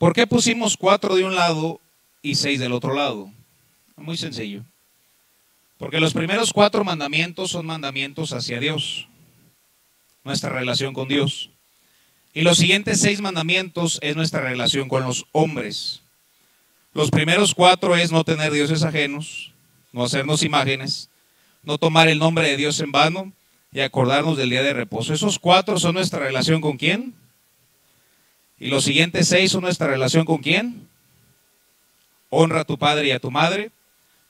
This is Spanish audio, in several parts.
¿Por qué pusimos 4 de un lado y 6 del otro lado? Muy sencillo. Porque los primeros 4 mandamientos son mandamientos hacia Dios, nuestra relación con Dios. Y los siguientes 6 mandamientos es nuestra relación con los hombres. Los primeros 4 es no tener dioses ajenos, no hacernos imágenes, no tomar el nombre de Dios en vano y acordarnos del día de reposo. Esos 4 son nuestra relación con ¿quién? Y los siguientes 6 son nuestra relación con ¿quién? Honra a tu padre y a tu madre,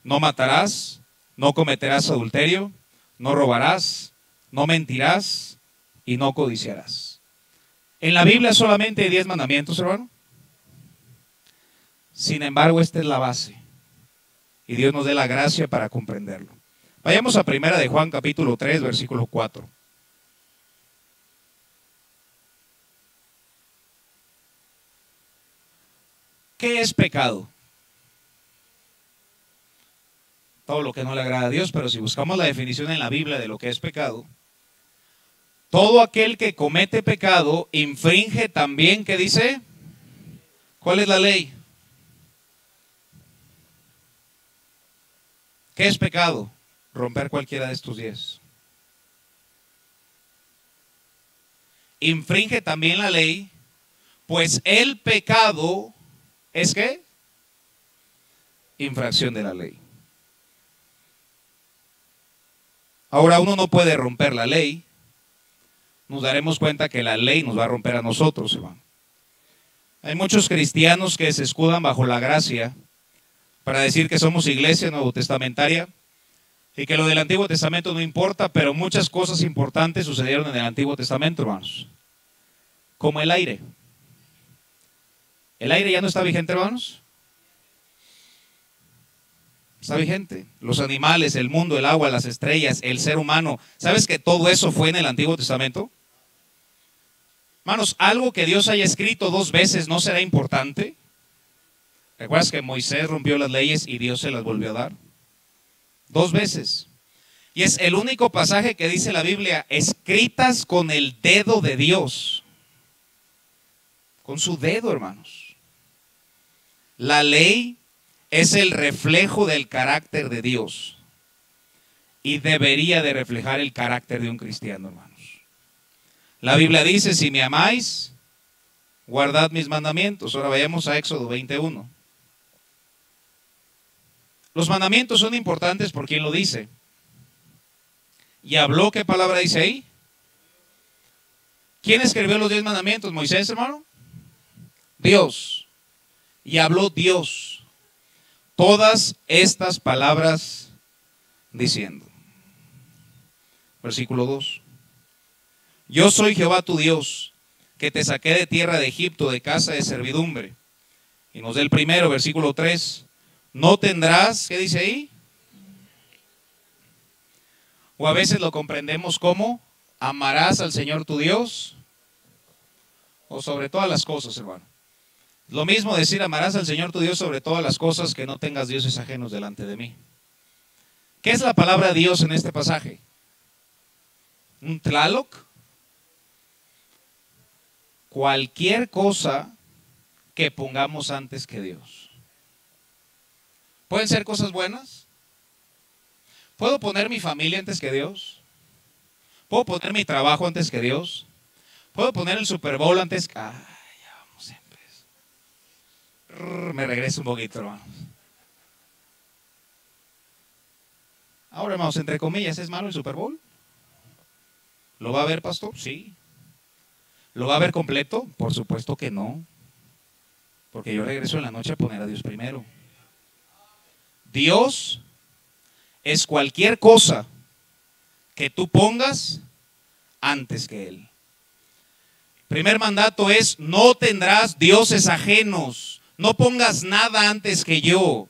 no matarás, no cometerás adulterio, no robarás, no mentirás y no codiciarás. En la Biblia solamente hay 10 mandamientos, hermano. Sin embargo, esta es la base. Y Dios nos dé la gracia para comprenderlo. Vayamos a 1 de Juan capítulo 3, versículo 4. ¿Qué es pecado? Todo lo que no le agrada a Dios, pero si buscamos la definición en la Biblia de lo que es pecado, todo aquel que comete pecado infringe también, ¿qué dice? ¿Cuál es la ley? ¿Qué es pecado? Romper cualquiera de estos 10. Infringe también la ley, pues el pecado ¿es qué? Infracción de la ley. Ahora, uno no puede romper la ley. Nos daremos cuenta que la ley nos va a romper a nosotros, hermano. Hay muchos cristianos que se escudan bajo la gracia para decir que somos iglesia nuevotestamentaria y que lo del Antiguo Testamento no importa, pero muchas cosas importantes sucedieron en el Antiguo Testamento, hermanos. Como el aire. ¿El aire ya no está vigente, hermanos? Está vigente. Los animales, el mundo, el agua, las estrellas, el ser humano. ¿Sabes que todo eso fue en el Antiguo Testamento? Hermanos, algo que Dios haya escrito 2 veces no será importante. ¿Recuerdas que Moisés rompió las leyes y Dios se las volvió a dar? 2 veces. Y es el único pasaje que dice la Biblia, escritas con el dedo de Dios. Con su dedo, hermanos. La ley es el reflejo del carácter de Dios y debería de reflejar el carácter de un cristiano, hermanos. La Biblia dice, si me amáis, guardad mis mandamientos. Ahora vayamos a Éxodo 21. Los mandamientos son importantes por quien lo dice. ¿Y habló? ¿Qué palabra dice ahí? ¿Quién escribió los 10 mandamientos? ¿Moisés, hermano? Dios. Y habló Dios todas estas palabras diciendo. Versículo 2. Yo soy Jehová tu Dios, que te saqué de tierra de Egipto, de casa de servidumbre. Y nos da el primero, versículo 3. No tendrás, ¿qué dice ahí? O a veces lo comprendemos como amarás al Señor tu Dios, o sobre todas las cosas, hermano. Lo mismo decir amarás al Señor tu Dios sobre todas las cosas, que no tengas dioses ajenos delante de mí. ¿Qué es la palabra Dios en este pasaje? ¿Un tlaloc? Cualquier cosa que pongamos antes que Dios. ¿Pueden ser cosas buenas? ¿Puedo poner mi familia antes que Dios? ¿Puedo poner mi trabajo antes que Dios? ¿Puedo poner el Super Bowl antes que...? Me regreso un poquito, hermanos. Ahora, hermanos, entre comillas, ¿es malo el Super Bowl? ¿Lo va a ver, pastor? Sí. ¿Lo va a ver completo? Por supuesto que no. Porque yo regreso en la noche a poner a Dios primero. Dios es cualquier cosa que tú pongas antes que Él. Primer mandato es no tendrás dioses ajenos. No pongas nada antes que yo.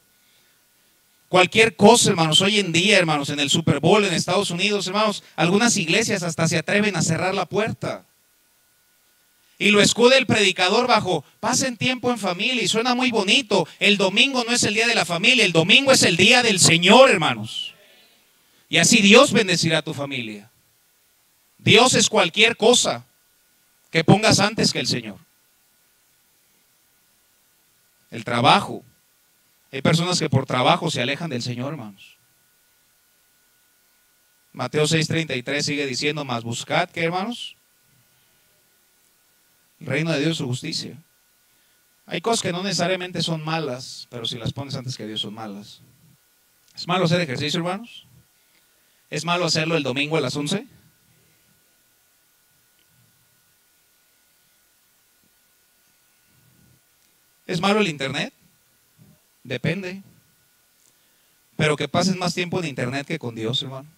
Cualquier cosa, hermanos. Hoy en día, hermanos, en el Super Bowl en Estados Unidos, hermanos, algunas iglesias hasta se atreven a cerrar la puerta. Y lo escude el predicador bajo, pasen tiempo en familia, y suena muy bonito. El domingo no es el día de la familia, el domingo es el día del Señor, hermanos. Y así Dios bendecirá a tu familia. Dios es cualquier cosa que pongas antes que el Señor. el trabajo. Hay personas que por trabajo se alejan del Señor, hermanos. Mateo 6:33 sigue diciendo, mas buscad, ¿qué, hermanos? El reino de Dios, su justicia. Hay cosas que no necesariamente son malas, pero si las pones antes que Dios son malas. ¿Es malo hacer ejercicio, hermanos? ¿Es malo hacerlo el domingo a las 11? ¿Es malo el internet? Depende. Pero que pases más tiempo en internet que con Dios, hermano.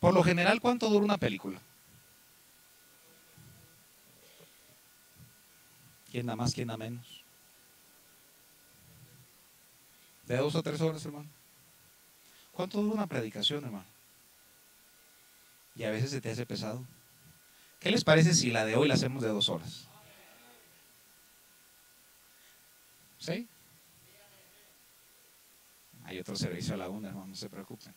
Por lo general, ¿cuánto dura una película? ¿Quién da más, quién da menos? De 2 a 3 horas, hermano. ¿Cuánto dura una predicación, hermano? Y a veces se te hace pesado. ¿Qué les parece si la de hoy la hacemos de 2 horas? ¿Sí? Hay otro servicio a la 1, hermano, no se preocupen.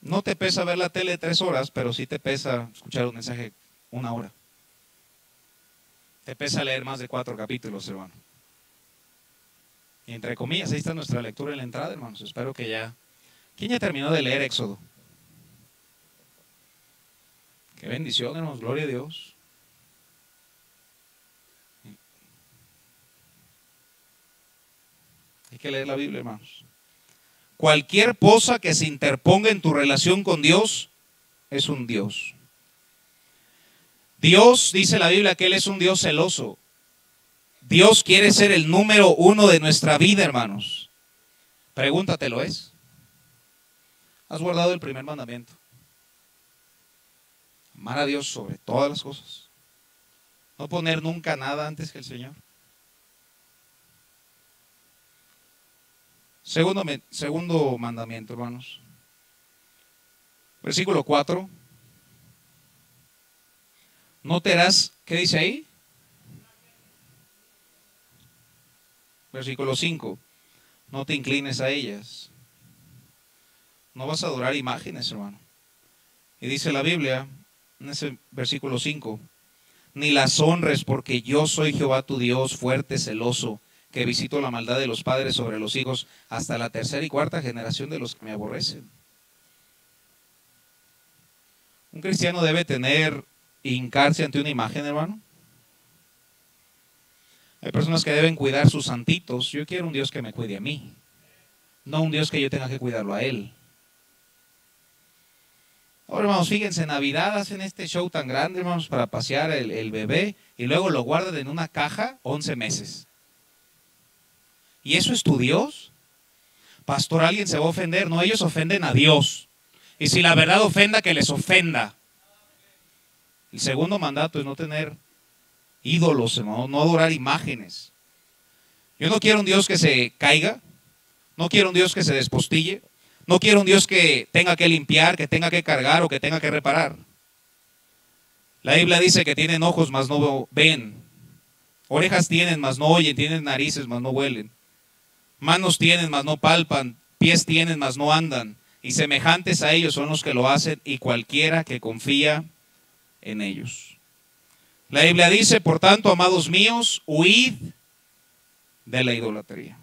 No te pesa ver la tele 3 horas, pero sí te pesa escuchar un mensaje 1 hora. Te pesa leer más de 4 capítulos, hermano. Y entre comillas, ahí está nuestra lectura en la entrada, hermanos. Espero que ya... ¿Quién ya terminó de leer Éxodo? Qué bendición, hermanos, gloria a Dios. Hay que leer la Biblia, hermanos. Cualquier cosa que se interponga en tu relación con Dios es un Dios. Dios, dice la Biblia, que Él es un Dios celoso. Dios quiere ser el número 1 de nuestra vida, hermanos. Pregúntate, ¿lo es? ¿Has guardado el primer mandamiento? Amar a Dios sobre todas las cosas. No poner nunca nada antes que el Señor. Segundo mandamiento, hermanos. Versículo 4. No te harás, ¿qué dice ahí? Versículo 5. No te inclines a ellas. No vas a adorar imágenes, hermano. Y dice la Biblia, en ese versículo 5, ni las honres, porque yo soy Jehová tu Dios, fuerte, celoso, que visito la maldad de los padres sobre los hijos, hasta la 3ª y 4ª generación de los que me aborrecen. ¿Un cristiano debe tener, hincarse ante una imagen, hermano? Hay personas que deben cuidar sus santitos. Yo quiero un Dios que me cuide a mí, no un Dios que yo tenga que cuidarlo a él. Ahora, hermanos, fíjense, en Navidad hacen este show tan grande, hermanos, para pasear el bebé, y luego lo guardan en una caja 11 meses. ¿Y eso es tu Dios? Pastor, alguien se va a ofender. No, ellos ofenden a Dios. Y si la verdad ofenda, que les ofenda. El segundo mandato es no tener ídolos, hermano, no adorar imágenes. Yo no quiero un Dios que se caiga, no quiero un Dios que se despostille. No quiero un Dios que tenga que limpiar, que tenga que cargar o que tenga que reparar. La Biblia dice que tienen ojos, mas no ven. Orejas tienen, mas no oyen. Tienen narices, mas no huelen. Manos tienen, mas no palpan. Pies tienen, mas no andan. Y semejantes a ellos son los que lo hacen, y cualquiera que confía en ellos. La Biblia dice, por tanto, amados míos, huid de la idolatría.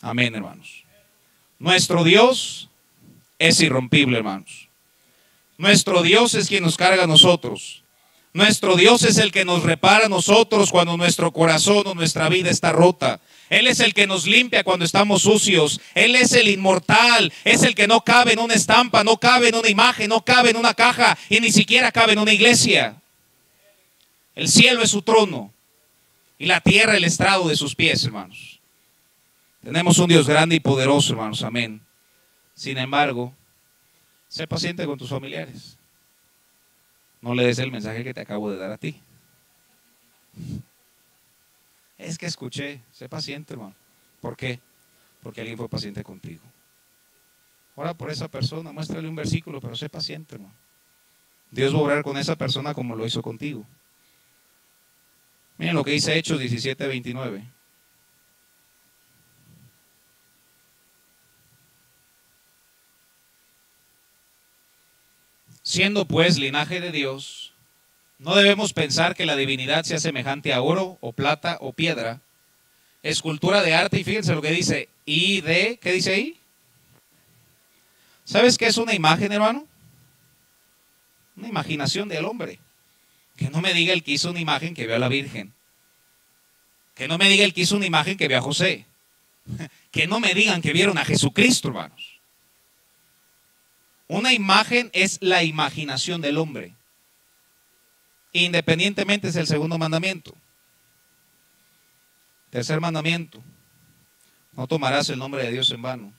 Amén, hermanos. Nuestro Dios es irrompible, hermanos. Nuestro Dios es quien nos carga a nosotros. Nuestro Dios es el que nos repara a nosotros cuando nuestro corazón o nuestra vida está rota. Él es el que nos limpia cuando estamos sucios. Él es el inmortal, es el que no cabe en una estampa, no cabe en una imagen, no cabe en una caja y ni siquiera cabe en una iglesia. El cielo es su trono y la tierra el estrado de sus pies, hermanos. Tenemos un Dios grande y poderoso, hermanos, amén. Sin embargo, sé paciente con tus familiares. No le des el mensaje que te acabo de dar a ti. Es que escuché, sé paciente, hermano. ¿Por qué? Porque alguien fue paciente contigo. Ora por esa persona, muéstrale un versículo, pero sé paciente, hermano. Dios va a obrar con esa persona como lo hizo contigo. Miren lo que dice Hechos 17:29. Siendo pues linaje de Dios, no debemos pensar que la divinidad sea semejante a oro o plata o piedra, escultura de arte, y fíjense lo que dice, y de, ¿qué dice ahí? ¿Sabes qué es una imagen, hermano? Una imaginación del hombre. Que no me diga el que hizo una imagen que vio a la Virgen. Que no me diga el que hizo una imagen que vio a José. Que no me digan que vieron a Jesucristo, hermanos. Una imagen es la imaginación del hombre. Independientemente es el segundo mandamiento. Tercer mandamiento. No tomarás el nombre de Dios en vano.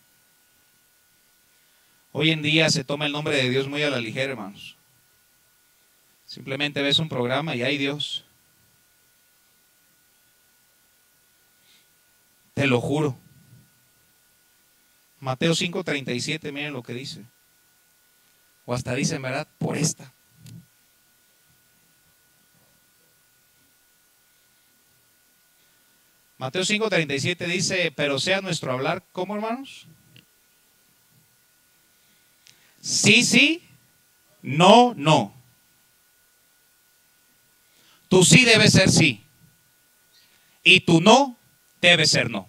Hoy en día se toma el nombre de Dios muy a la ligera, hermanos. Simplemente ves un programa y hay Dios. Te lo juro. Mateo 5:37, miren lo que dice. O hasta dice, en verdad, por esta. Mateo 5:37 dice, pero sea nuestro hablar, ¿cómo, hermanos? Sí, sí, no, no. Tu sí debe ser sí. Y tu no debe ser no.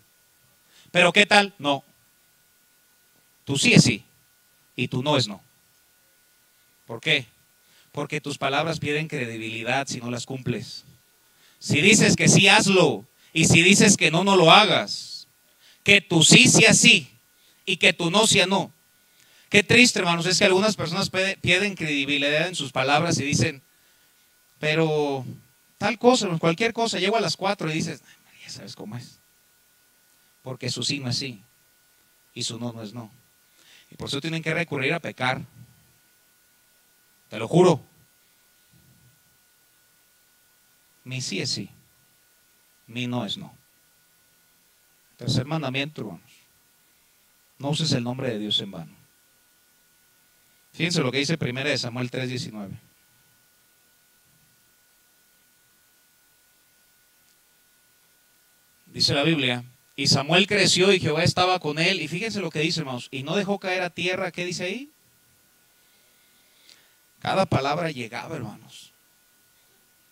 Pero ¿qué tal? No. Tu sí es sí. Y tu no es no. ¿Por qué? Porque tus palabras pierden credibilidad si no las cumples. Si dices que sí, hazlo. Y si dices que no, no lo hagas. Que tu sí sea sí. Y que tu no sea no. Qué triste, hermanos, es que algunas personas pierden credibilidad en sus palabras y dicen, pero tal cosa, cualquier cosa, llego a las 4 y dices, ya sabes cómo es. Porque su sí no es sí y su no no es no. Y por eso tienen que recurrir a pecar. Te lo juro. Mi sí es sí, mi no es no. Tercer mandamiento, hermanos. No uses el nombre de Dios en vano. Fíjense lo que dice 1 Samuel 3:19. Dice la Biblia, y Samuel creció y Jehová estaba con él. Y fíjense lo que dice, hermanos, y no dejó caer a tierra, ¿qué dice ahí? Cada palabra llegaba, hermanos.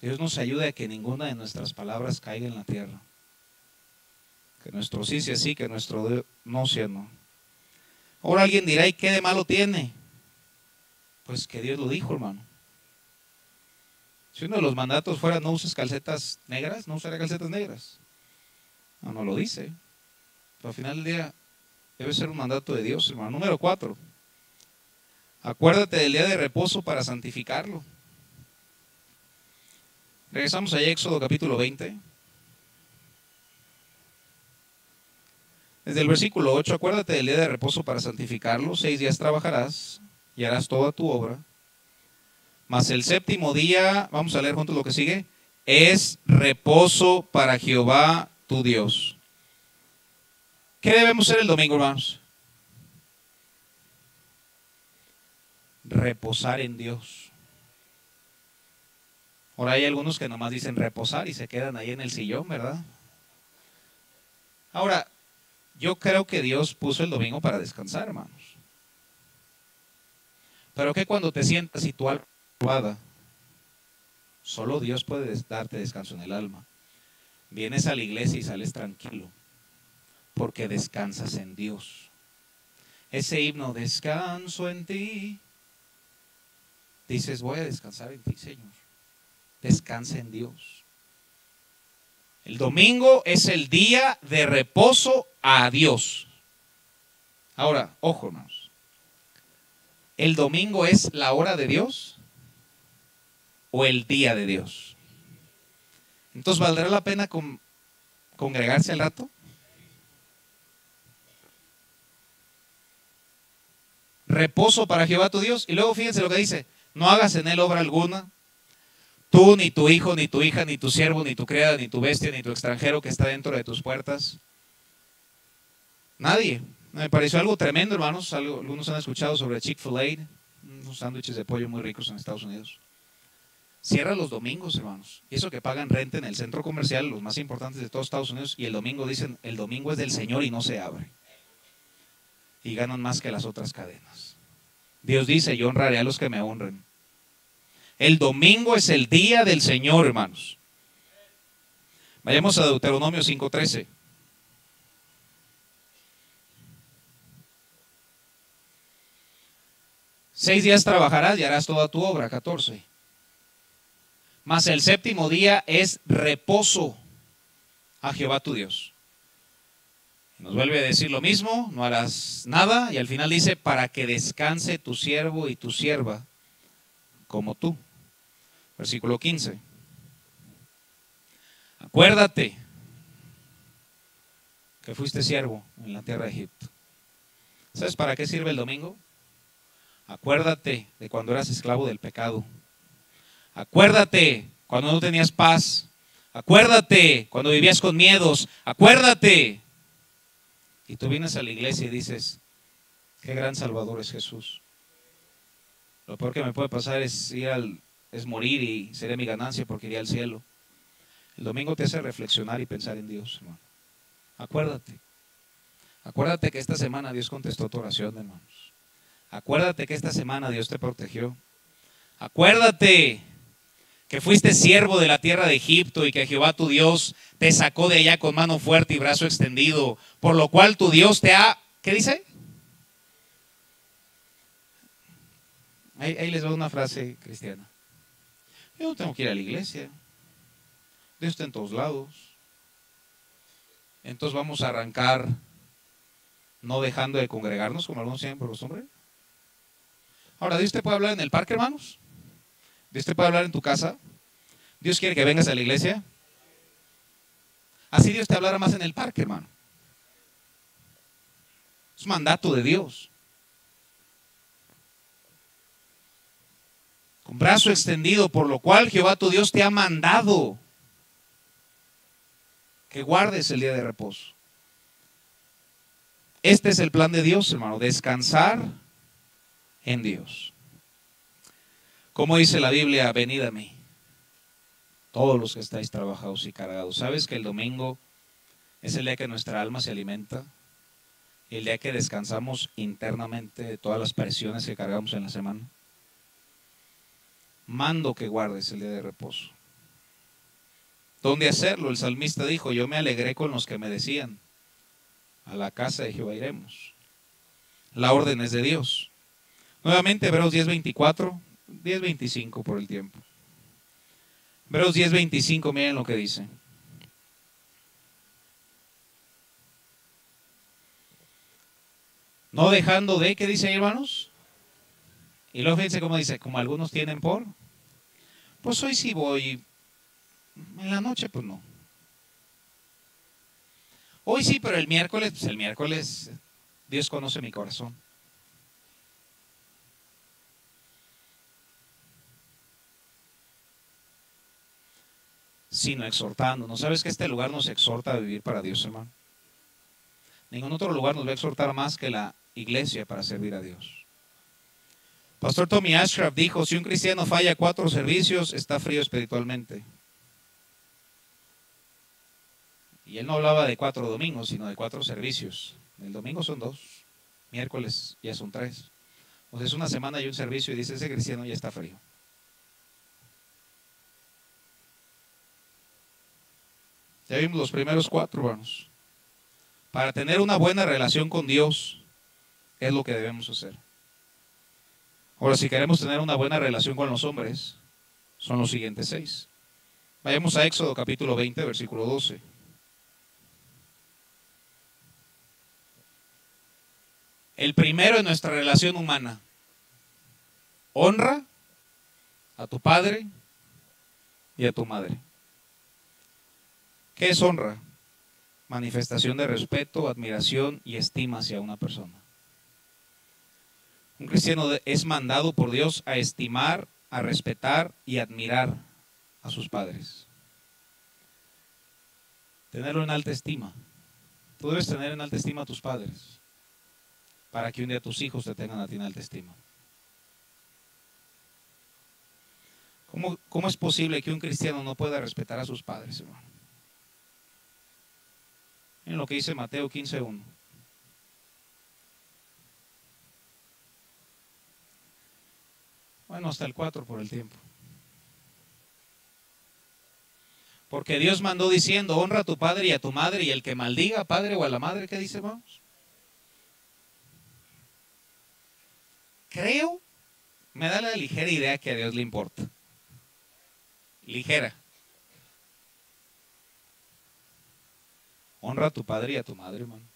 Dios nos ayude a que ninguna de nuestras palabras caiga en la tierra. Que nuestro sí sea sí, que nuestro no sea no. Ahora alguien dirá, ¿y qué de malo tiene? Pues que Dios lo dijo, hermano. Si uno de los mandatos fuera no uses calcetas negras, no usaría calcetas negras. No, no lo dice. Pero al final del día debe ser un mandato de Dios, hermano. Número 4. Acuérdate del día de reposo para santificarlo. Regresamos a Éxodo capítulo 20. Desde el versículo 8, acuérdate del día de reposo para santificarlo. 6 días trabajarás y harás toda tu obra, mas el séptimo día, vamos a leer juntos lo que sigue, es reposo para Jehová tu Dios. ¿Qué debemos hacer el domingo, hermanos? Reposar en Dios. Ahora hay algunos que nomás dicen reposar y se quedan ahí en el sillón, ¿verdad? Ahora, yo creo que Dios puso el domingo para descansar, hermanos. Pero que cuando te sientas y tu alma turbada, solo Dios puede darte descanso en el alma. Vienes a la iglesia y sales tranquilo, porque descansas en Dios. Ese himno, descanso en ti, dices, voy a descansar en ti, Señor. Descansa en Dios. El domingo es el día de reposo a Dios. Ahora, ojo, hermanos. ¿El domingo es la hora de Dios o el día de Dios? Entonces, ¿valdrá la pena congregarse al rato? Reposo para Jehová tu Dios. Y luego fíjense lo que dice, no hagas en él obra alguna, tú, ni tu hijo, ni tu hija, ni tu siervo, ni tu criada, ni tu bestia, ni tu extranjero que está dentro de tus puertas. Nadie. Me pareció algo tremendo, hermanos. Algunos han escuchado sobre Chick-fil-A, unos sándwiches de pollo muy ricos en Estados Unidos. Cierra los domingos, hermanos. Y eso que pagan renta en el centro comercial, los más importantes de todos Estados Unidos, y el domingo dicen, el domingo es del Señor y no se abre. Y ganan más que las otras cadenas. Dios dice, yo honraré a los que me honren. El domingo es el día del Señor, hermanos. Vayamos a Deuteronomio 5:13. Seis días trabajarás y harás toda tu obra, 14. Mas el séptimo día es reposo a Jehová tu Dios. Nos vuelve a decir lo mismo, no harás nada, y al final dice, para que descanse tu siervo y tu sierva como tú. Versículo 15. Acuérdate que fuiste siervo en la tierra de Egipto. ¿Sabes para qué sirve el domingo? Acuérdate de cuando eras esclavo del pecado. Acuérdate cuando no tenías paz. Acuérdate cuando vivías con miedos. Acuérdate. Y tú vienes a la iglesia y dices, qué gran Salvador es Jesús. Lo peor que me puede pasar es morir y sería mi ganancia porque iría al cielo. El domingo te hace reflexionar y pensar en Dios, hermano. Acuérdate. Acuérdate que esta semana Dios contestó tu oración, hermanos. Acuérdate que esta semana Dios te protegió. Acuérdate que fuiste siervo de la tierra de Egipto y que Jehová tu Dios te sacó de allá con mano fuerte y brazo extendido, por lo cual tu Dios te ha... ¿Qué dice? Ahí les va una frase cristiana. Yo no tengo que ir a la iglesia. Dios está en todos lados. Entonces vamos a arrancar no dejando de congregarnos como algunos tienen por costumbre. Ahora, Dios te puede hablar en el parque, hermanos. Dios te puede hablar en tu casa. Dios quiere que vengas a la iglesia. Así Dios te hablará más en el parque, hermano. Es mandato de Dios. Con brazo extendido, por lo cual Jehová tu Dios te ha mandado que guardes el día de reposo. Este es el plan de Dios, hermano, descansar en Dios. Como dice la Biblia, venid a mí, todos los que estáis trabajados y cargados. ¿Sabes que el domingo es el día que nuestra alma se alimenta? Y el día que descansamos internamente de todas las presiones que cargamos en la semana. Mando que guardes el día de reposo. ¿Dónde hacerlo? El salmista dijo, yo me alegré con los que me decían, a la casa de Jehová iremos. La orden es de Dios. Nuevamente, Hebreos 10:24. 10:25 por el tiempo. Hebreos 10:25, miren lo que dice. No dejando de, ¿qué dice ahí, hermanos? Y luego fíjense cómo dice, como algunos tienen por. Pues hoy sí voy, en la noche pues no. Hoy sí, pero el miércoles, pues el miércoles Dios conoce mi corazón. Sino exhortando. ¿No sabes que este lugar nos exhorta a vivir para Dios, hermano? Ningún otro lugar nos va a exhortar más que la iglesia para servir a Dios. Pastor Tommy Ashraf dijo, si un cristiano falla 4 servicios, está frío espiritualmente. Y él no hablaba de 4 domingos, sino de 4 servicios. El domingo son 2, miércoles ya son 3. O sea, es una semana y un servicio y dice, ese cristiano ya está frío. Ya vimos los primeros 4, hermanos. Para tener una buena relación con Dios es lo que debemos hacer. Ahora, si queremos tener una buena relación con los hombres, son los siguientes 6. Vayamos a Éxodo capítulo 20, versículo 12. El primero en nuestra relación humana. Honra a tu padre y a tu madre. ¿Qué es honra? Manifestación de respeto, admiración y estima hacia una persona. Un cristiano es mandado por Dios a estimar, a respetar y admirar a sus padres. Tenerlo en alta estima. Tú debes tener en alta estima a tus padres para que un día tus hijos te tengan a ti en alta estima. ¿Cómo es posible que un cristiano no pueda respetar a sus padres, hermano? En lo que dice Mateo 15:1. Bueno, hasta el 4 por el tiempo. Porque Dios mandó diciendo, honra a tu padre y a tu madre, y el que maldiga a padre o a la madre, ¿qué dice, vamos? Creo, me da la ligera idea que a Dios le importa. Ligera. Honra a tu padre y a tu madre, hermano.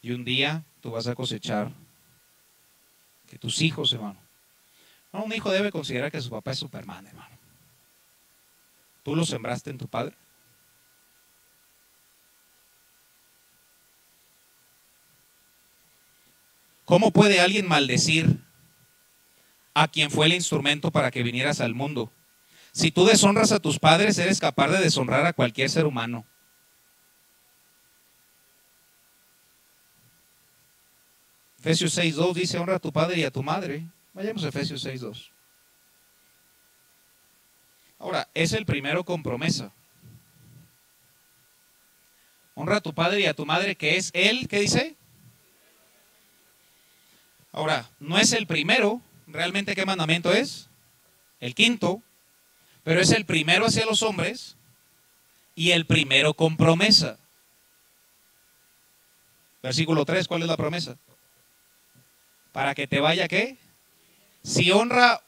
Y un día tú vas a cosechar que tus hijos, hermano. No, un hijo debe considerar que su papá es Superman, hermano. ¿Tú lo sembraste en tu padre? ¿Cómo puede alguien maldecir a quien fue el instrumento para que vinieras al mundo? Si tú deshonras a tus padres, eres capaz de deshonrar a cualquier ser humano. Efesios 6.2 dice, honra a tu padre y a tu madre. Vayamos a Efesios 6.2. Ahora, es el primero con promesa. Honra a tu padre y a tu madre, que es él, ¿qué dice? Ahora, no es el primero, realmente ¿qué mandamiento es? El quinto, pero es el primero hacia los hombres y el primero con promesa. Versículo 3, ¿cuál es la promesa? Para que te vaya, ¿qué? Si honra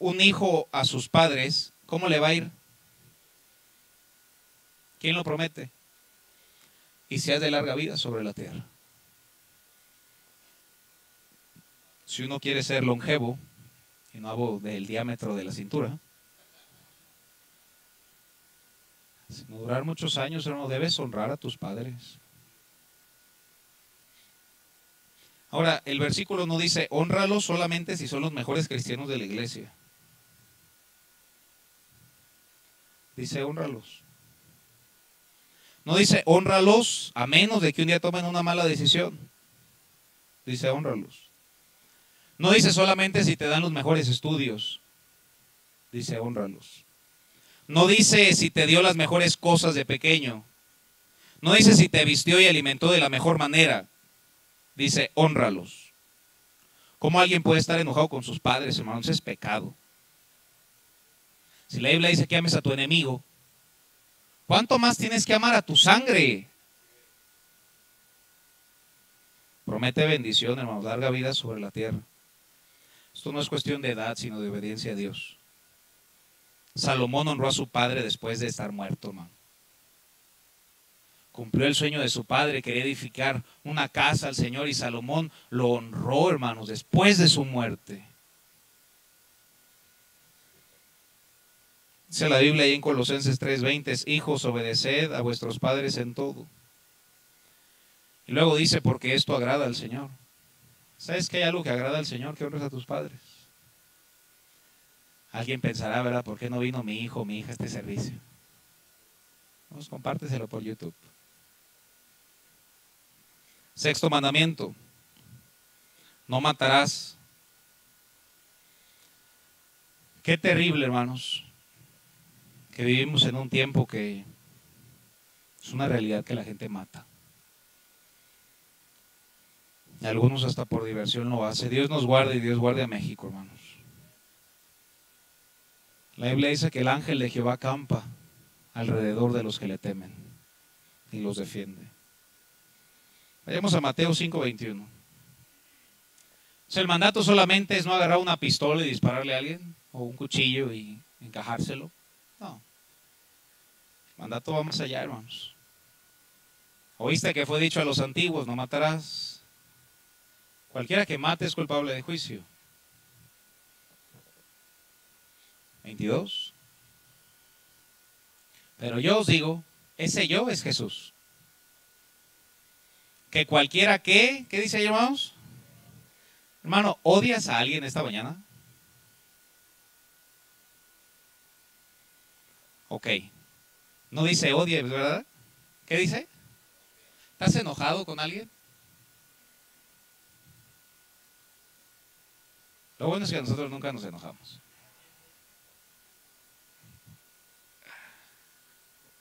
un hijo a sus padres, ¿cómo le va a ir? ¿Quién lo promete? Y seas de larga vida sobre la tierra. Si uno quiere ser longevo, y no hablo del diámetro de la cintura, sino durar muchos años, hermano, debes honrar a tus padres. Ahora, el versículo no dice, honralos solamente si son los mejores cristianos de la iglesia. Dice, honralos. No dice, honralos a menos de que un día tomen una mala decisión. Dice, honralos. No dice solamente si te dan los mejores estudios. Dice, honralos. No dice si te dio las mejores cosas de pequeño. No dice si te vistió y alimentó de la mejor manera. Dice, honralos. ¿Cómo alguien puede estar enojado con sus padres, hermanos? Es pecado. Si la Biblia dice que ames a tu enemigo, ¿cuánto más tienes que amar a tu sangre? Promete bendición, hermanos, larga vida sobre la tierra. Esto no es cuestión de edad, sino de obediencia a Dios. Salomón honró a su padre después de estar muerto, hermano. Cumplió el sueño de su padre, quería edificar una casa al Señor, y Salomón lo honró, hermanos, después de su muerte. Dice la Biblia ahí en Colosenses 3:20, hijos, obedeced a vuestros padres en todo. Y luego dice, porque esto agrada al Señor. ¿Sabes que hay algo que agrada al Señor? Que honres a tus padres. Alguien pensará, ¿verdad? ¿Por qué no vino mi hijo o mi hija a este servicio? Vamos, compárteselo por YouTube. Sexto mandamiento. No matarás. Qué terrible, hermanos, que vivimos en un tiempo que es una realidad que la gente mata. Algunos hasta por diversión lo hace. Dios nos guarde y Dios guarde a México, hermanos. La Biblia dice que el ángel de Jehová acampa alrededor de los que le temen y los defiende. Vayamos a Mateo 5:21. O sea, el mandato solamente es no agarrar una pistola y dispararle a alguien, o un cuchillo y encajárselo. No. El mandato va más allá, hermanos. Oíste que fue dicho a los antiguos, no matarás. Cualquiera que mate es culpable de juicio. 22. Pero yo os digo, ese yo es Jesús. Que cualquiera que, ¿qué dice ahí, hermanos? Hermano, ¿odias a alguien esta mañana? Ok. No dice odies, ¿verdad? ¿Qué dice? ¿Estás enojado con alguien? Lo bueno es que nosotros nunca nos enojamos.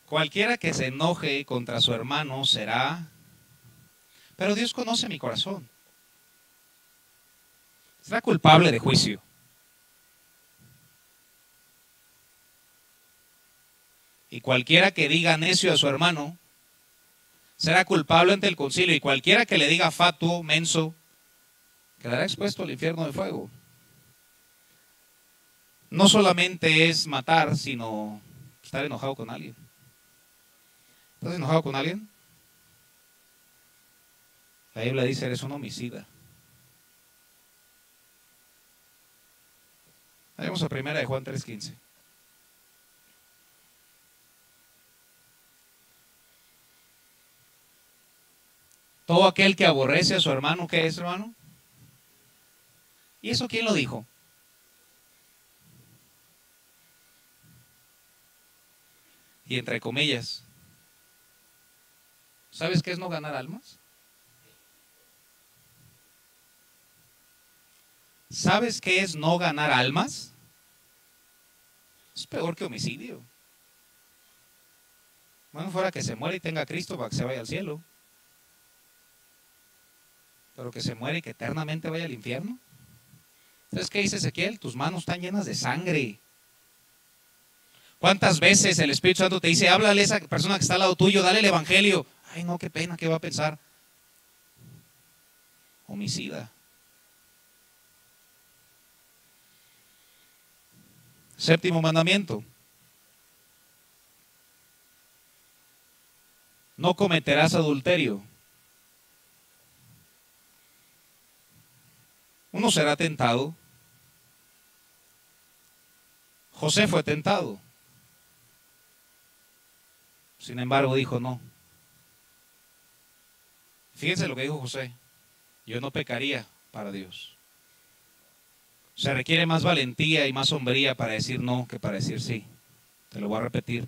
Cualquiera que se enoje contra su hermano será... Pero Dios conoce mi corazón. será culpable de juicio. Y cualquiera que diga necio a su hermano será culpable ante el concilio. Y cualquiera que le diga fatuo, menso, quedará expuesto al infierno de fuego. No solamente es matar, sino estar enojado con alguien. ¿Estás enojado con alguien? La Biblia dice, eres un homicida. Vayamos a 1 Juan 3:15. Todo aquel que aborrece a su hermano, ¿qué es, hermano? ¿Y eso quién lo dijo? Y entre comillas, ¿sabes qué es no ganar almas? ¿Sabes qué es no ganar almas? Es peor que homicidio. Bueno, fuera que se muera y tenga a Cristo para que se vaya al cielo. Pero que se muera y que eternamente vaya al infierno. Entonces, ¿qué dice Ezequiel? Tus manos están llenas de sangre. ¿Cuántas veces el Espíritu Santo te dice, háblale a esa persona que está al lado tuyo, dale el evangelio? Ay, no, qué pena, ¿qué va a pensar? Homicida. Séptimo mandamiento. No cometerás adulterio. Uno será tentado. José fue tentado. Sin embargo, dijo no. Fíjense lo que dijo José. Yo no pecaría para Dios. Se requiere más valentía y más sombría para decir no que para decir sí. Te lo voy a repetir.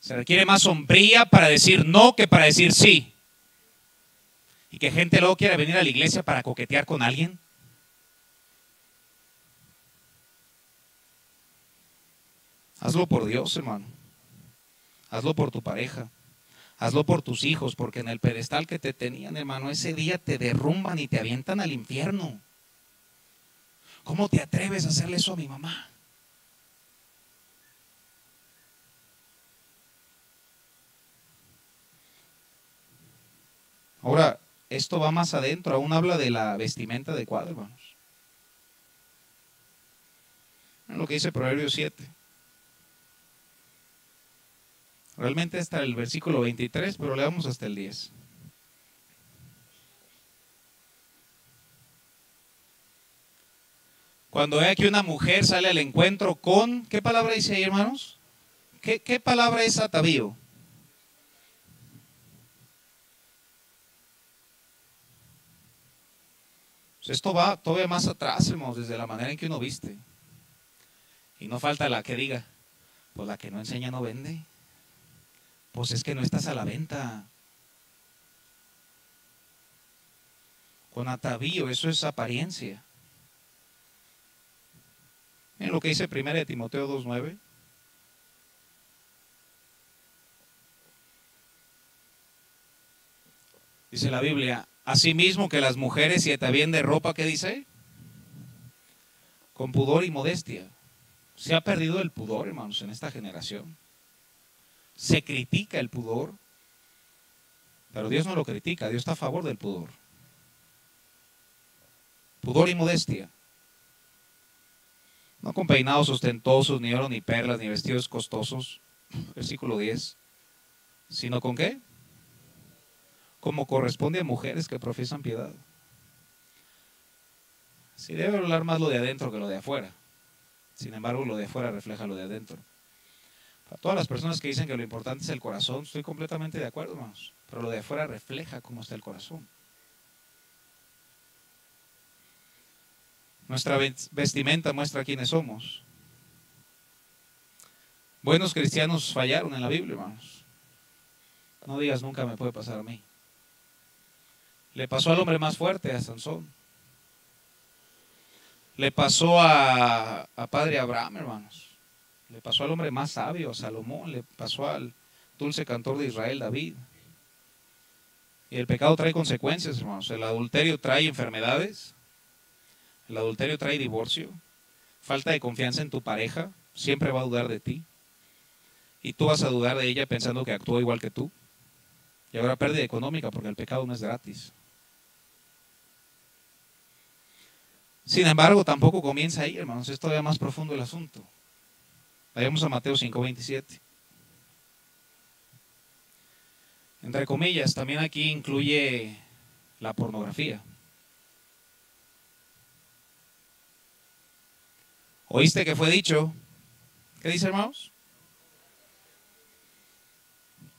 Se requiere más sombría para decir no que para decir sí. Y que gente luego quiera venir a la iglesia para coquetear con alguien. Hazlo por Dios, hermano. Hazlo por tu pareja. Hazlo por tus hijos, porque en el pedestal que te tenían, hermano, ese día te derrumban y te avientan al infierno. ¿Cómo te atreves a hacerle eso a mi mamá? Ahora, esto va más adentro. Aún habla de la vestimenta adecuada, hermanos. Miren lo que dice Proverbios 7. Realmente hasta el versículo 23, pero le vamos hasta el 10. Cuando vea que una mujer sale al encuentro con... ¿Qué palabra dice ahí, hermanos? ¿Qué palabra es atavío? Pues esto va todavía más atrás, hermanos, desde la manera en que uno viste. Y no falta la que diga, pues la que no enseña no vende. Pues es que no estás a la venta. Con atavío, eso es apariencia. Miren lo que dice 1 Timoteo 2:9. Dice la Biblia, asimismo que las mujeres se atavíen de ropa, ¿qué dice? Con pudor y modestia. Se ha perdido el pudor, hermanos, en esta generación. Se critica el pudor, pero Dios no lo critica, Dios está a favor del pudor. Pudor y modestia. No con peinados ostentosos, ni oro, ni perlas, ni vestidos costosos. Versículo 10. ¿Sino con qué? Como corresponde a mujeres que profesan piedad. Sí debe hablar más lo de adentro que lo de afuera. Sin embargo, lo de afuera refleja lo de adentro. A todas las personas que dicen que lo importante es el corazón, estoy completamente de acuerdo, hermanos. Pero lo de afuera refleja cómo está el corazón. Nuestra vestimenta muestra quiénes somos. Buenos cristianos fallaron en la Biblia, hermanos. No digas nunca me puede pasar a mí. Le pasó al hombre más fuerte, a Sansón. Le pasó a padre Abraham, hermanos. Le pasó al hombre más sabio, a Salomón. Le pasó al dulce cantor de Israel, David. Y el pecado trae consecuencias, hermanos. El adulterio trae enfermedades. El adulterio trae divorcio, falta de confianza en tu pareja, siempre va a dudar de ti. Y tú vas a dudar de ella pensando que actuó igual que tú. Y habrá pérdida económica porque el pecado no es gratis. Sin embargo, tampoco comienza ahí, hermanos, es todavía más profundo el asunto. Vayamos a Mateo 5:27. Entre comillas, también aquí incluye la pornografía. ¿Oíste que fue dicho? ¿Qué dice, hermanos?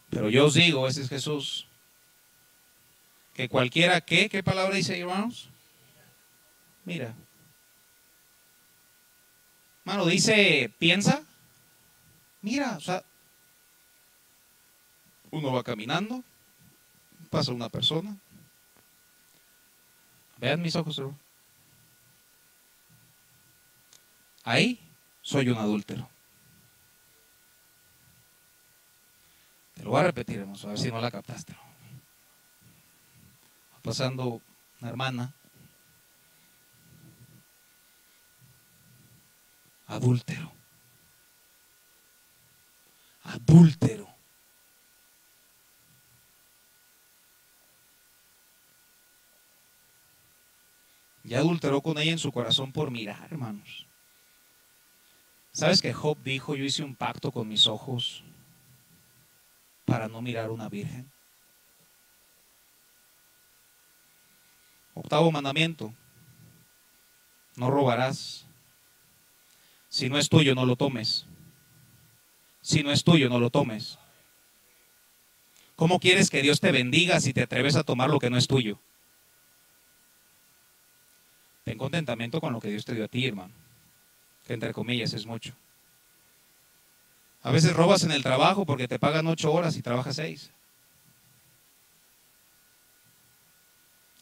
Pero yo os digo, ese es Jesús, que cualquiera que, ¿qué palabra dice, hermanos? Mira. Hermano, dice, piensa. Mira, o sea, uno va caminando, pasa una persona. Vean mis ojos, hermano. Ahí soy un adúltero. Te lo voy a repetir, hermano, a ver si no la captaste. Va pasando una hermana. Adúltero. Adúltero. Ya adulteró con ella en su corazón por mirar, hermanos. ¿Sabes que Job dijo, yo hice un pacto con mis ojos para no mirar una virgen? Octavo mandamiento, no robarás. Si no es tuyo, no lo tomes. Si no es tuyo, no lo tomes. ¿Cómo quieres que Dios te bendiga si te atreves a tomar lo que no es tuyo? Ten contentamiento con lo que Dios te dio a ti, hermano. Que entre comillas es mucho. A veces robas en el trabajo porque te pagan 8 horas y trabajas 6.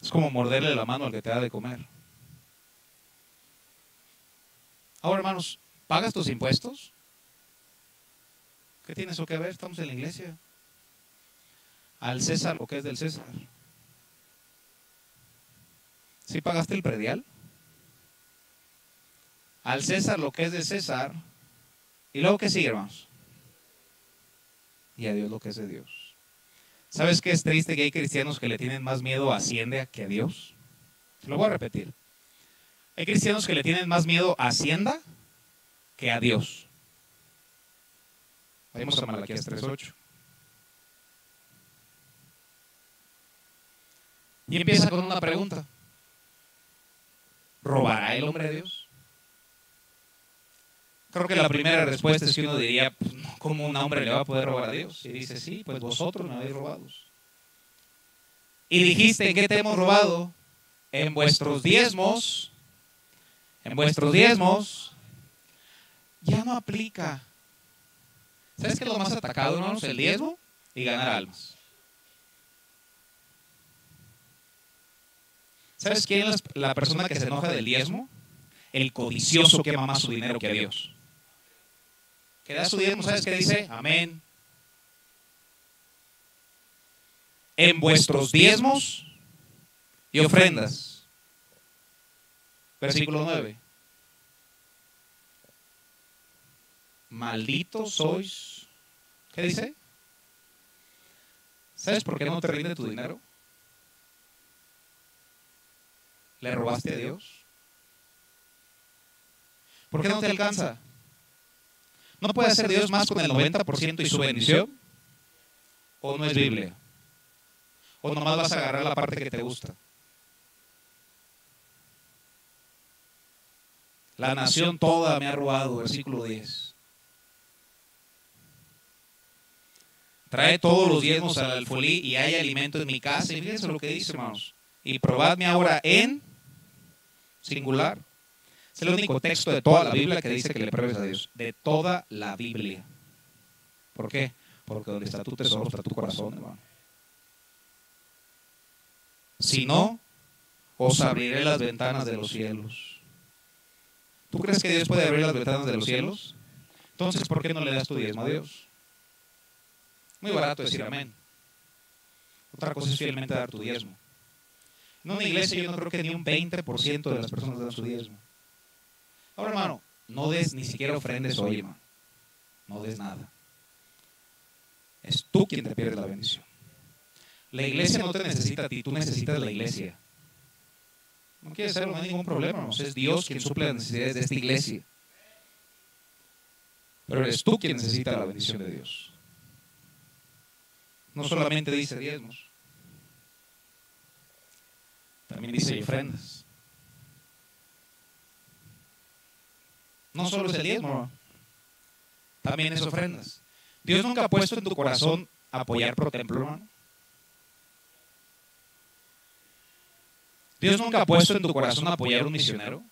Es como morderle la mano al que te da de comer. Ahora, hermanos, ¿pagas tus impuestos? ¿Qué tiene eso que ver? Estamos en la iglesia. Al César lo que es del César. ¿Sí pagaste el predial? Al César lo que es de César. ¿Y luego qué sigue, hermanos? Y a Dios lo que es de Dios. ¿Sabes qué es triste? Que hay cristianos que le tienen más miedo a Hacienda que a Dios. Te lo voy a repetir. Hay cristianos que le tienen más miedo a Hacienda que a Dios. Vayamos a Malaquías 3:8. Y empieza con una pregunta. ¿Robará el hombre de Dios? Creo que la primera respuesta es que uno diría, ¿cómo un hombre le va a poder robar a Dios? Y dice, sí, pues vosotros me habéis robado. Y dijiste, ¿en qué te hemos robado? En vuestros diezmos. En vuestros diezmos. Ya no aplica. ¿Sabes qué es lo más atacado, hermanos? El diezmo y ganar almas. ¿Sabes quién es la persona que se enoja del diezmo? El codicioso que ama más su dinero que a Dios. Que da su diezmo, ¿sabes qué dice? Amén. En vuestros diezmos y ofrendas. Versículo 9. Malditos sois. ¿Qué dice? ¿Sabes por qué no te rinde tu dinero? ¿Le robaste a Dios? ¿Por qué no te alcanza? ¿No puede hacer Dios más con el 90% y su bendición? ¿O no es Biblia? ¿O nomás vas a agarrar la parte que te gusta? La nación toda me ha robado, versículo 10. Trae todos los diezmos al alfolí y hay alimento en mi casa. Y fíjense lo que dice, hermanos. Y probadme ahora en singular. Es el único texto de toda la Biblia que dice que le pruebes a Dios. De toda la Biblia. ¿Por qué? Porque donde está tu tesoro está tu corazón, hermano. Si no, os abriré las ventanas de los cielos. ¿Tú crees que Dios puede abrir las ventanas de los cielos? Entonces, ¿por qué no le das tu diezmo a Dios? Muy barato decir amén. Otra cosa es fielmente dar tu diezmo. En una iglesia yo no creo que ni un 20% de las personas dan su diezmo. Ahora, hermano, no des ni siquiera ofrendes hoy, hermano. No des nada. Es tú quien te pierdes la bendición. La iglesia no te necesita a ti, tú necesitas la iglesia. No quieres hacerlo, no hay ningún problema, hermano. Es Dios quien suple las necesidades de esta iglesia. Pero eres tú quien necesita la bendición de Dios. No solamente dice diezmos, también dice ofrendas. No solo es el diezmo, también es ofrendas. Dios nunca ha puesto en tu corazón apoyar Pro Templo, hermano. Dios nunca ha puesto en tu corazón apoyar a un misionero.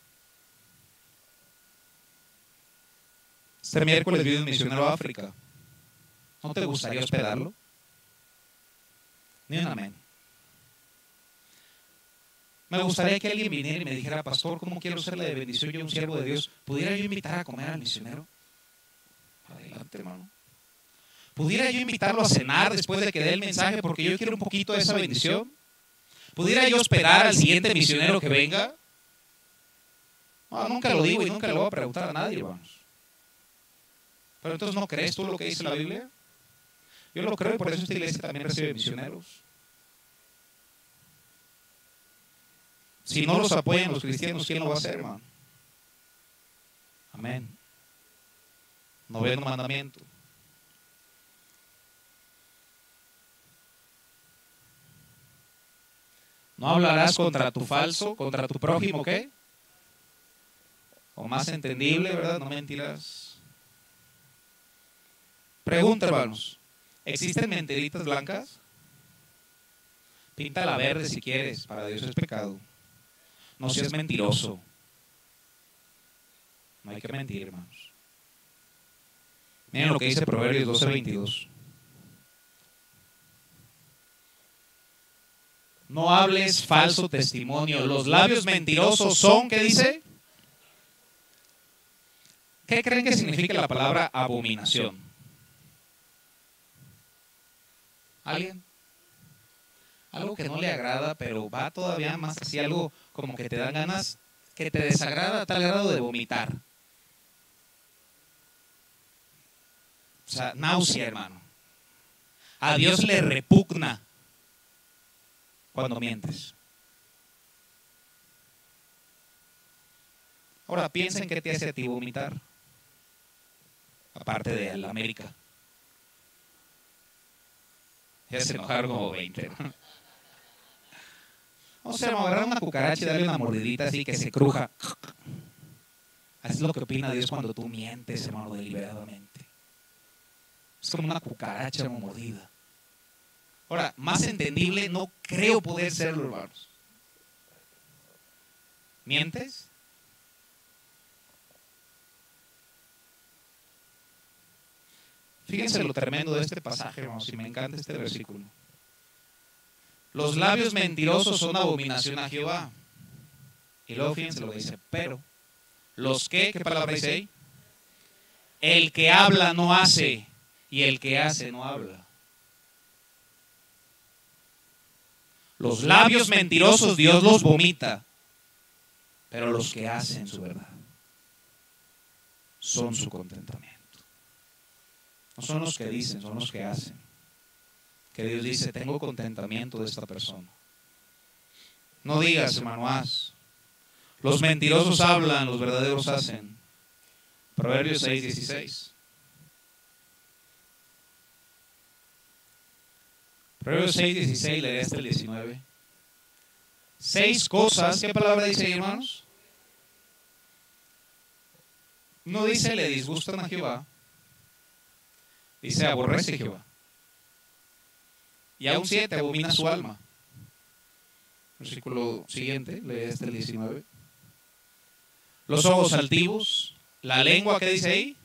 Este miércoles viene un misionero a África. ¿No te gustaría hospedarlo? Ni un amén. Me gustaría que alguien viniera y me dijera: pastor, ¿cómo quiero serle de bendición yo, un siervo de Dios? ¿Pudiera yo invitar a comer al misionero? Adelante, hermano. ¿Pudiera yo invitarlo a cenar después de que dé el mensaje? Porque yo quiero un poquito de esa bendición. ¿Pudiera yo hospedar al siguiente misionero que venga? No, nunca lo digo y nunca le voy a preguntar a nadie, hermanos. Pero entonces, ¿no crees tú lo que dice la Biblia? Yo lo creo y por eso esta iglesia también recibe misioneros. Si no los apoyan los cristianos, ¿quién lo va a hacer, hermano? Amén. 9º mandamiento. No hablarás contra tu falso, contra tu prójimo, ¿qué? O más entendible, ¿verdad? No mentirás. Pregunta, hermanos. ¿Existen mentiritas blancas? Píntala verde si quieres. Para Dios es pecado. No seas mentiroso. No hay que mentir, hermanos. Miren lo que dice Proverbios 12:22. No hables falso testimonio. Los labios mentirosos son, ¿qué dice? ¿Qué creen que significa la palabra abominación? ¿Alguien? Algo que no le agrada, pero va todavía más así, algo como que te dan ganas, que te desagrada a tal grado de vomitar. O sea, náusea, hermano. A Dios le repugna cuando mientes. Ahora piensa en qué te hace a ti vomitar, aparte de la América. Te hace enojar como 20. O sea, agarrar una cucaracha y darle una mordidita así que se cruja. Así es lo que opina Dios cuando tú mientes, hermano, deliberadamente. Es como una cucaracha mordida. Ahora, más entendible no creo poder serlo, hermanos. ¿Mientes? Fíjense lo tremendo de este pasaje, hermanos, y me encanta este versículo. Los labios mentirosos son abominación a Jehová. Y luego fíjense lo que dice, pero los que, ¿qué palabra dice ahí? El que habla no hace, y el que hace no habla. Los labios mentirosos Dios los vomita, pero los que hacen su verdad son su contentamiento. No son los que dicen, son los que hacen. Que Dios dice, tengo contentamiento de esta persona. No digas, hermano, haz. Los mentirosos hablan, los verdaderos hacen. Proverbios 6:16. Proverbios 6:16, leeré hasta el 19. 6 cosas, ¿qué palabra dice ahí, hermanos? No dice, le disgustan a Jehová. Dice, aborrece Jehová. Y aún 7, abomina su alma. Versículo siguiente, lee este el 19. Los ojos altivos, la lengua, ¿qué dice ahí?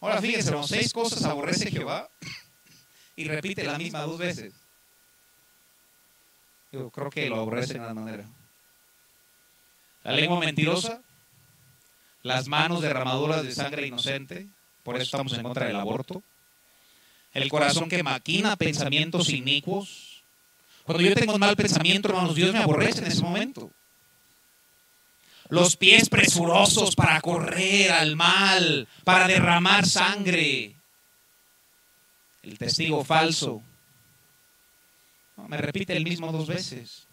Ahora fíjense, hermanos, 6 cosas aborrece Jehová y repite la misma 2 veces. Yo creo que lo aborrece de una manera. La lengua mentirosa, las manos derramadoras de sangre inocente, por eso estamos en contra del aborto. El corazón que maquina pensamientos inicuos, Cuando yo tengo un mal pensamiento, hermanos, Dios me aborrece en ese momento. Los pies presurosos para correr al mal, para derramar sangre. El testigo falso. No, me repite el mismo dos veces.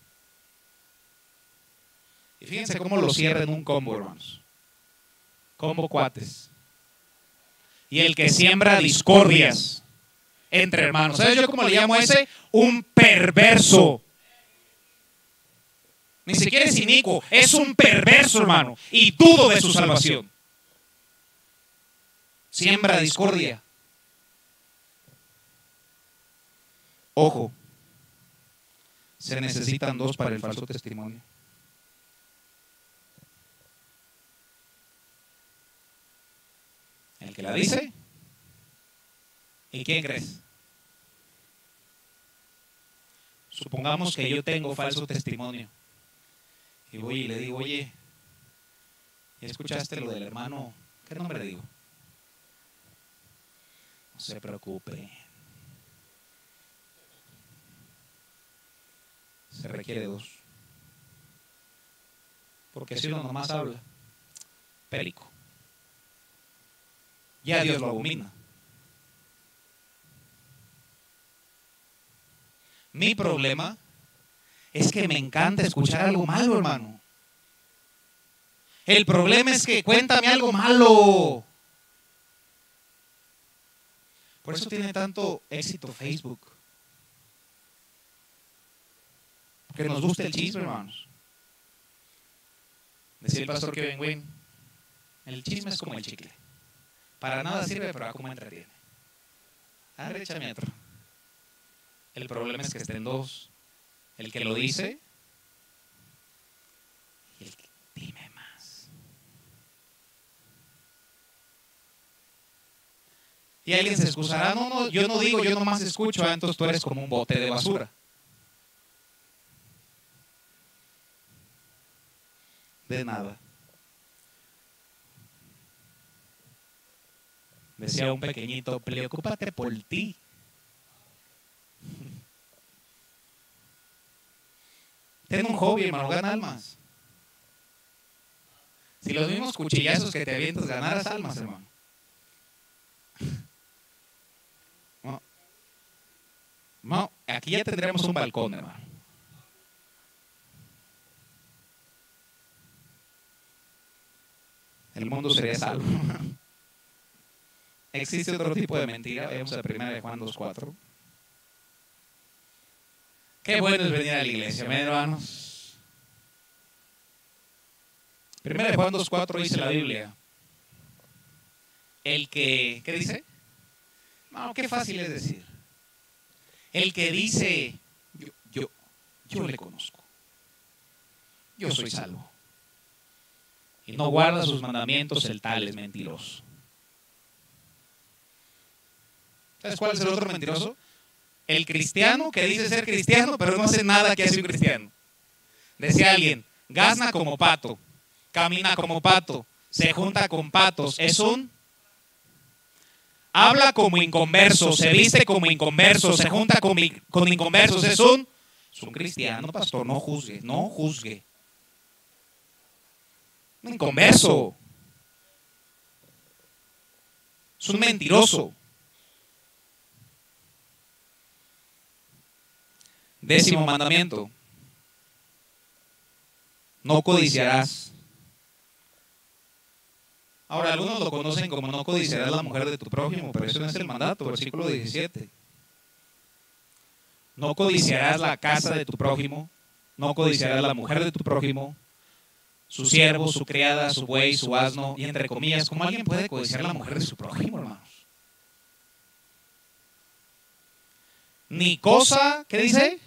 Y fíjense cómo lo cierra en un combo, hermanos. Combo cuates. Y el que siembra discordias entre hermanos. ¿Sabes yo cómo le llamo a ese? Un perverso. Ni siquiera es inicuo, es un perverso, hermano. Y dudo de su salvación. Siembra discordia. Ojo. Se necesitan dos para el falso testimonio. El que la dice. ¿Y quién crees? Supongamos que yo tengo falso testimonio. Y voy y le digo, oye, ¿ya escuchaste lo del hermano? ¿Qué nombre le digo? No se preocupe. Se requiere dos. Porque si uno nomás habla, pélico. Ya Dios lo abomina. Mi problema es que me encanta escuchar algo malo, hermano. El problema es que cuéntame algo malo. Por eso tiene tanto éxito Facebook. Porque nos gusta el chisme, hermanos. Decía el pastor Kevin Nguyen, el chisme es como el chicle. Para nada sirve, pero a cómo entretiene. Arréchame otro. El problema es que estén dos. El que lo dice y el que dime más. Y alguien se excusará, no, yo no digo, yo nomás escucho, ah, entonces tú eres como un bote de basura. De nada. Decía un pequeñito, preocúpate por ti. Ten un hobby, hermano, gana almas. Si los mismos cuchillazos que te avientas ganaras almas, hermano. No. No, aquí ya tendríamos un balcón, hermano. El mundo sería salvo. Existe otro tipo de mentira. Vemos a 1 Juan 2:4. Qué bueno es venir a la iglesia, amén, hermanos. 1 Juan 2:4 dice la Biblia. El que, ¿qué dice? No, qué fácil es decir. El que dice, yo le conozco. Yo soy salvo. Y no guarda sus mandamientos, el tal es mentiroso. ¿Sabes cuál es el otro mentiroso? El cristiano que dice ser cristiano, pero no hace nada que hace un cristiano. Decía alguien, gazna como pato, camina como pato, se junta con patos, es un... Habla como inconverso, se viste como inconverso, se junta con inconversos, es un... Es un cristiano, pastor, no juzgue, no juzgue. Un inconverso. Es un mentiroso. 10º mandamiento. No codiciarás. Ahora, algunos lo conocen como no codiciarás la mujer de tu prójimo, pero eso no es el mandato, versículo 17. No codiciarás la casa de tu prójimo, no codiciarás la mujer de tu prójimo, su siervo, su criada, su buey, su asno, y entre comillas, ¿cómo alguien puede codiciar a la mujer de su prójimo, hermanos? Ni cosa, ¿qué dice?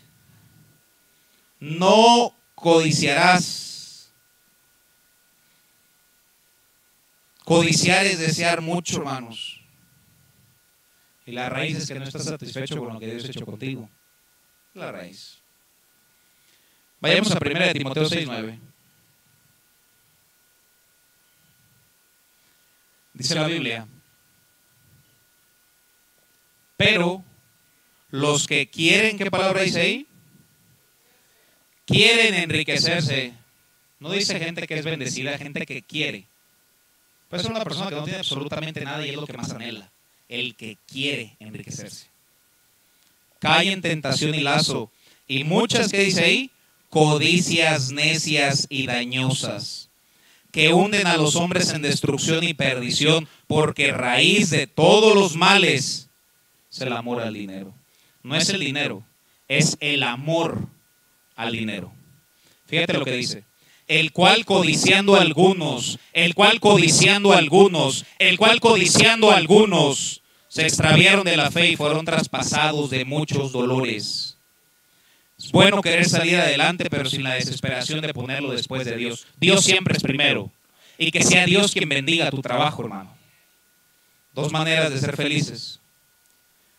No codiciarás. Codiciar es desear mucho, hermanos. Y la raíz es que no estás satisfecho con lo que Dios ha hecho contigo. La raíz. Vayamos a 1 Timoteo 6:9. Dice la Biblia. Pero los que quieren, ¿qué palabra dice ahí? quieren enriquecerse. No dice gente que es bendecida, gente que quiere. Puede ser una persona que no tiene absolutamente nada y es lo que más anhela, el que quiere enriquecerse. Cae en tentación y lazo, y muchas, que dice ahí, codicias necias y dañosas, que hunden a los hombres en destrucción y perdición, porque raíz de todos los males es el amor al dinero. No es el dinero, es el amor al dinero. Fíjate lo que dice. El cual codiciando a algunos, se extraviaron de la fe y fueron traspasados de muchos dolores. Es bueno querer salir adelante, pero sin la desesperación de ponerlo después de Dios. Dios siempre es primero. Y que sea Dios quien bendiga tu trabajo, hermano. Dos maneras de ser felices.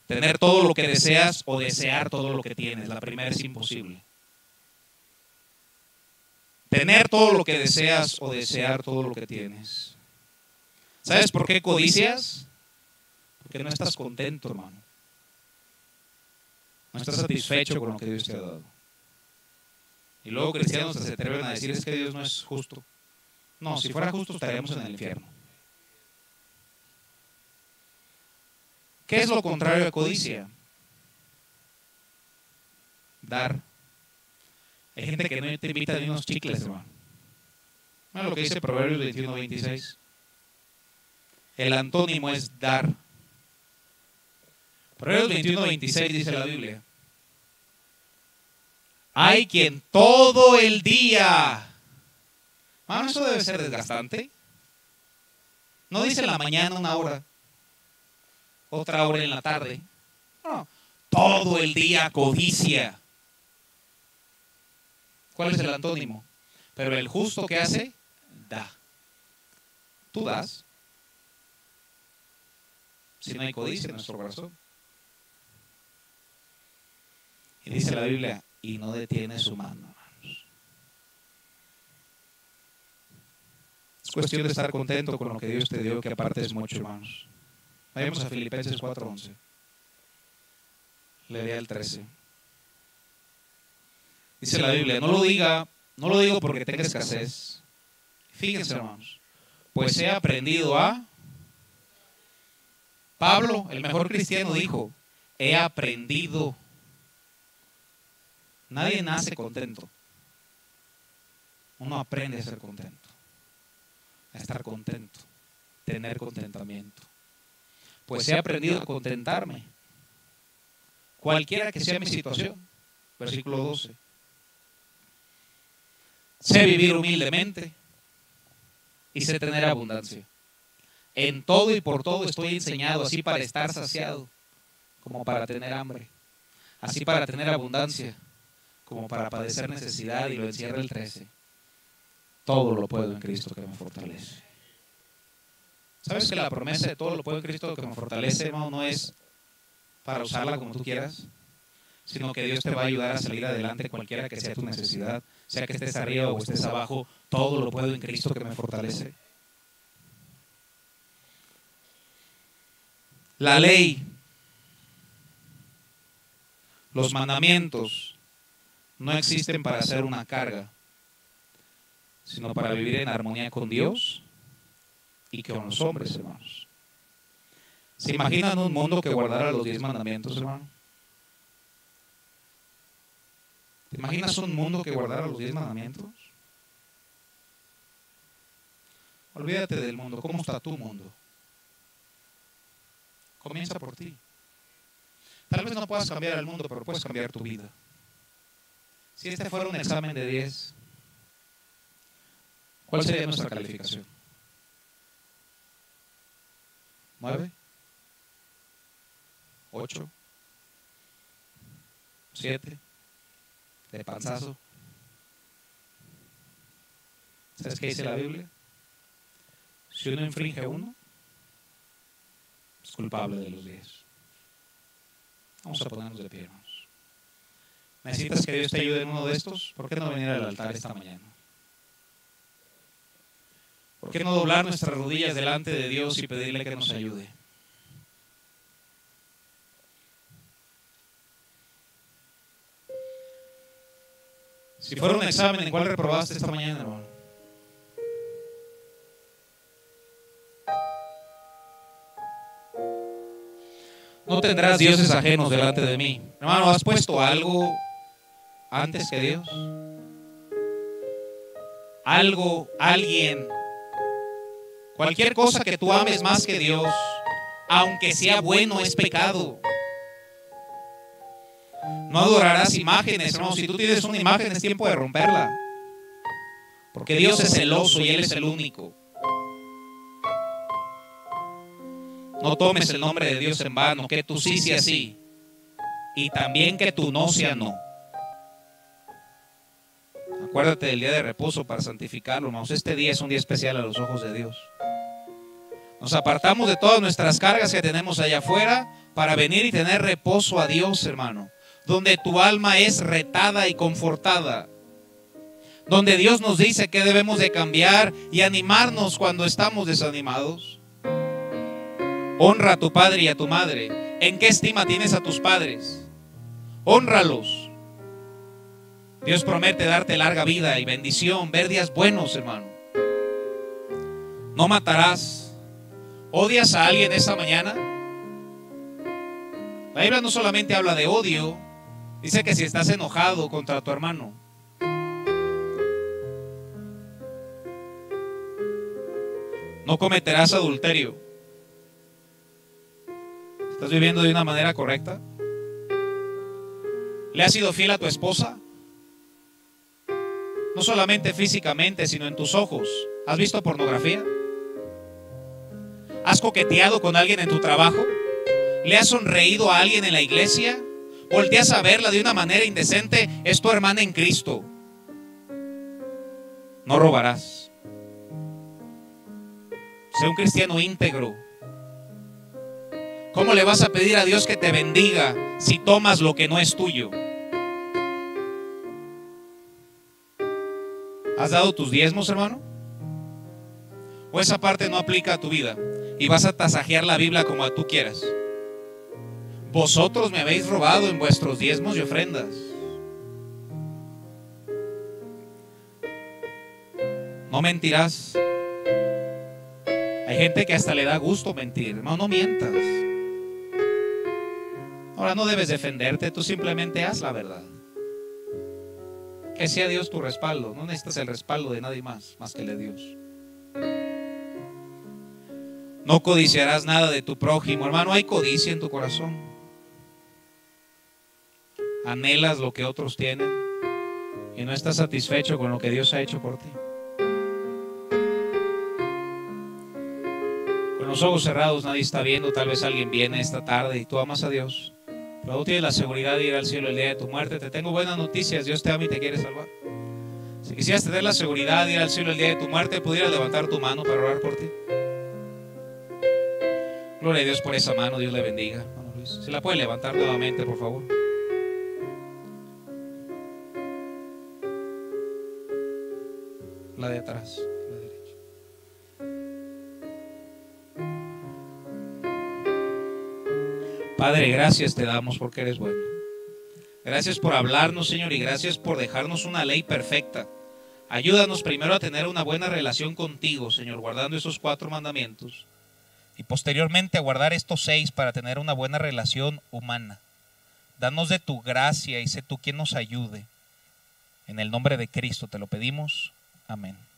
Tener todo lo que deseas o desear todo lo que tienes. La primera es imposible. Tener todo lo que deseas o desear todo lo que tienes. ¿Sabes por qué codicias? Porque no estás contento, hermano. No estás satisfecho con lo que Dios te ha dado. Y luego cristianos se atreven a decir, es que Dios no es justo. No, si fuera justo estaríamos en el infierno. ¿Qué es lo contrario de codicia? Dar. Hay gente que no te invita ni unos chicles, hermano. Bueno, lo que dice Proverbios 21:26. El antónimo es dar. Proverbios 21:26 dice la Biblia: hay quien todo el día. Hermano, eso debe ser desgastante. No dice en la mañana una hora, otra hora en la tarde. No, todo el día codicia. ¿Cuál es el antónimo? Pero el justo, que hace? Da. Tú das. Si no hay codicia en nuestro corazón. Y dice la Biblia, y no detiene su mano. Es cuestión de estar contento con lo que Dios te dio, que aparte es mucho, hermanos. Vayamos a Filipenses 4:11. Le di al 13. Dice la Biblia, no lo digo porque tenga escasez. Fíjense, hermanos, pues he aprendido a... Pablo, el mejor cristiano, dijo, he aprendido. Nadie nace contento. Uno aprende a ser contento, a estar contento, tener contentamiento. Pues he aprendido a contentarme, cualquiera que sea mi situación. Versículo 12. Sé vivir humildemente y sé tener abundancia. En todo y por todo estoy enseñado, así para estar saciado como para tener hambre, así para tener abundancia como para padecer necesidad. Y lo encierra el 13. Todo lo puedo en Cristo que me fortalece. ¿Sabes que la promesa de todo lo puedo en Cristo que me fortalece, hermano, no es para usarla como tú quieras? Sino que Dios te va a ayudar a salir adelante cualquiera que sea tu necesidad, sea que estés arriba o estés abajo. Todo lo puedo en Cristo que me fortalece. La ley, los mandamientos, no existen para ser una carga, sino para vivir en armonía con Dios y con los hombres, hermanos. ¿Se imaginan un mundo que guardara los 10 mandamientos, hermano? ¿Te imaginas un mundo que guardara los 10 mandamientos? Olvídate del mundo. ¿Cómo está tu mundo? Comienza por ti. Tal vez no puedas cambiar el mundo, pero puedes cambiar tu vida. Si este fuera un examen de 10, ¿cuál sería nuestra calificación? ¿9? ¿8? ¿7? De panzazo. ¿Sabes qué dice la Biblia? Si uno infringe uno, es culpable de los 10. Vamos a ponernos de pie, hermanos. ¿Necesitas que Dios te ayude en uno de estos? ¿Por qué no venir al altar esta mañana? ¿Por qué no doblar nuestras rodillas delante de Dios y pedirle que nos ayude? Si fuera un examen, ¿en cuál reprobaste esta mañana, hermano? No tendrás dioses ajenos delante de mí. Hermano, ¿has puesto algo antes que Dios? Algo, alguien, cualquier cosa que tú ames más que Dios, aunque sea bueno, es pecado. No adorarás imágenes, hermano. Si tú tienes una imagen, es tiempo de romperla, porque Dios es celoso y Él es el único. No tomes el nombre de Dios en vano. Que tu sí sea sí, y también que tu no sea no. Acuérdate del día de reposo para santificarlo, hermanos. Este día es un día especial a los ojos de Dios. Nos apartamos de todas nuestras cargas que tenemos allá afuera para venir y tener reposo a Dios, hermano. Donde tu alma es retada y confortada. Donde Dios nos dice que debemos de cambiar y animarnos cuando estamos desanimados. Honra a tu padre y a tu madre. ¿En qué estima tienes a tus padres? Hónralos. Dios promete darte larga vida y bendición, ver días buenos, hermano. No matarás. ¿Odias a alguien esta mañana? La Biblia no solamente habla de odio, dice que si estás enojado contra tu hermano. No cometerás adulterio. ¿Estás viviendo de una manera correcta? ¿Le has sido fiel a tu esposa? No solamente físicamente, sino en tus ojos. ¿Has visto pornografía? ¿Has coqueteado con alguien en tu trabajo? ¿Le has sonreído a alguien en la iglesia? ¿Volteas a verla de una manera indecente? Es tu hermana en Cristo. No robarás. Sé un cristiano íntegro. ¿Cómo le vas a pedir a Dios que te bendiga si tomas lo que no es tuyo? ¿Has dado tus diezmos, hermano? ¿O esa parte no aplica a tu vida y vas a tasajear la Biblia como tú quieras? Vosotros me habéis robado en vuestros diezmos y ofrendas. No mentirás. Hay gente que hasta le da gusto mentir. Hermano, no mientas. Ahora, no debes defenderte, tú simplemente haz la verdad. Que sea Dios tu respaldo. No necesitas el respaldo de nadie más que el de Dios. No codiciarás nada de tu prójimo. Hermano, hay codicia en tu corazón. Anhelas lo que otros tienen y no estás satisfecho con lo que Dios ha hecho por ti. Con los ojos cerrados, nadie está viendo. Tal vez alguien viene esta tarde y tú amas a Dios, pero tú tienes la seguridad de ir al cielo el día de tu muerte. Te tengo buenas noticias. Dios te ama y te quiere salvar. Si quisieras tener la seguridad de ir al cielo el día de tu muerte, pudieras levantar tu mano para orar por ti. Gloria a Dios por esa mano. Dios le bendiga, hermano Luis. ¿Se la puede levantar nuevamente, por favor? La de atrás, la derecha. Padre, gracias te damos porque eres bueno. Gracias por hablarnos, Señor, y gracias por dejarnos una ley perfecta. Ayúdanos primero a tener una buena relación contigo, Señor, guardando esos 4 mandamientos. Y posteriormente a guardar estos 6 para tener una buena relación humana. Danos de tu gracia y sé tú quien nos ayude. En el nombre de Cristo te lo pedimos. Amén.